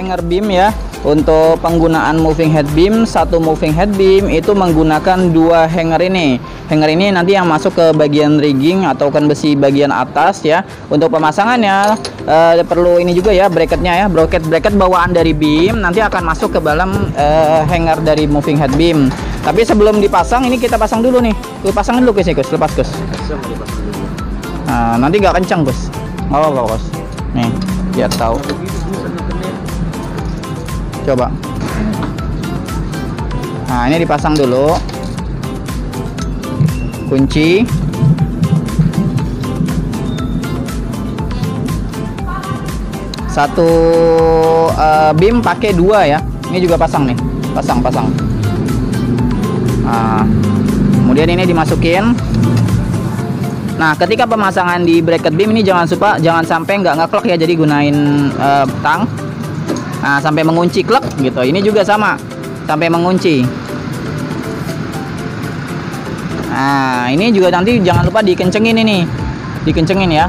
hanger beam ya. Untuk penggunaan moving head beam, satu moving head beam itu menggunakan dua hanger ini. Hanger ini nanti yang masuk ke bagian rigging atau kan besi bagian atas ya. Untuk pemasangannya perlu ini juga ya, bracketnya ya, bracket bawaan dari beam nanti akan masuk ke dalam hanger dari moving head beam. Tapi sebelum dipasang ini kita pasang dulu nih. Lu pasangin dulu Gus, lepas Gus. Nah, nanti gak kencang Gus. Nggak apa-apa Gus. Nih, biar tahu. Coba. Nah, ini dipasang dulu. Kunci. Satu beam pakai dua ya. Ini juga pasang nih. Pasang. Nah, kemudian ini dimasukin. Nah, ketika pemasangan di bracket beam ini jangan sampai nggak ngeklok ya. Jadi gunain tang. Nah, sampai mengunci klek gitu. Ini juga sama, sampai mengunci. Nah, ini juga nanti jangan lupa dikencengin ini. Dikencengin ya.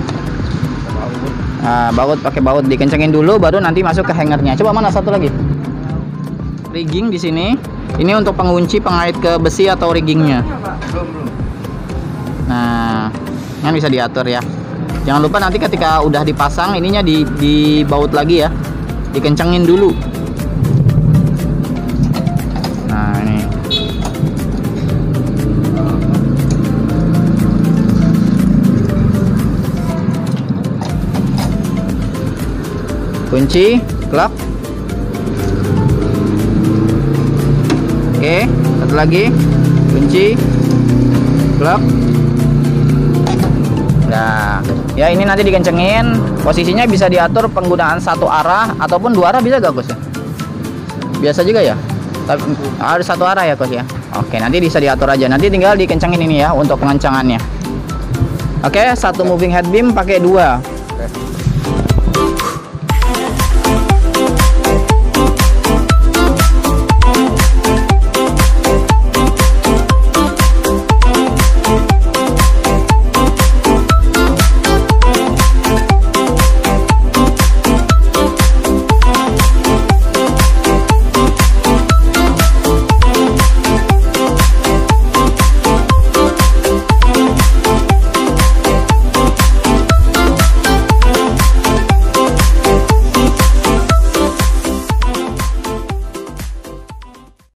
Nah, baut, pakai baut dikencengin dulu baru nanti masuk ke hangernya. Coba mana satu lagi? Rigging di sini. Ini untuk pengunci pengait ke besi atau riggingnya. Nah, kan bisa diatur ya. Jangan lupa nanti ketika udah dipasang ininya dibaut lagi ya. Dikencengin dulu. Nah, ini. Kunci, klak. Oke, satu lagi. Kunci, klak. Nah, ya ini nanti dikencengin. Posisinya bisa diatur penggunaan satu arah ataupun dua arah bisa gak Gus? Biasa juga ya? Tapi harus satu arah ya Gus ya? Oke, nanti bisa diatur aja. Nanti tinggal dikencengin ini ya untuk pengencangannya. Oke, satu moving head beam pakai dua.